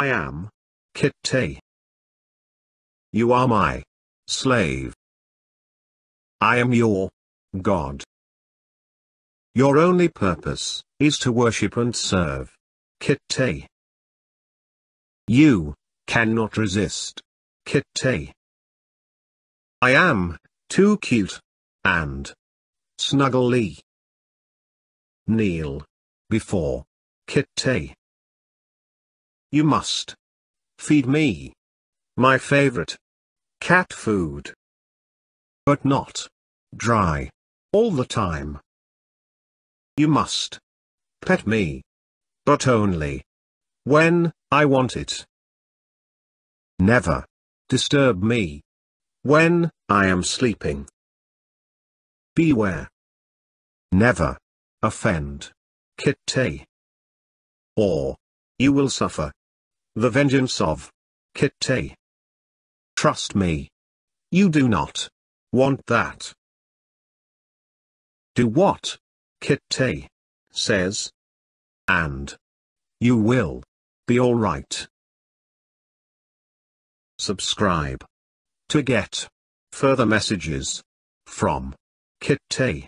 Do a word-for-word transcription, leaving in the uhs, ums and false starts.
I am Kitty. You are my slave. I am your God. Your only purpose is to worship and serve Kitty. You cannot resist Kitty. I am too cute and snuggly. Kneel before Kitty. You must feed me my favorite cat food, but not dry all the time. You must pet me, but only when I want it. Never disturb me when I am sleeping. Beware. Never offend Kitty, or you will suffer the vengeance of Kitty. Trust me. You do not want that. Do what Kitty says, and you will be all right. Subscribe to get further messages from Kitty.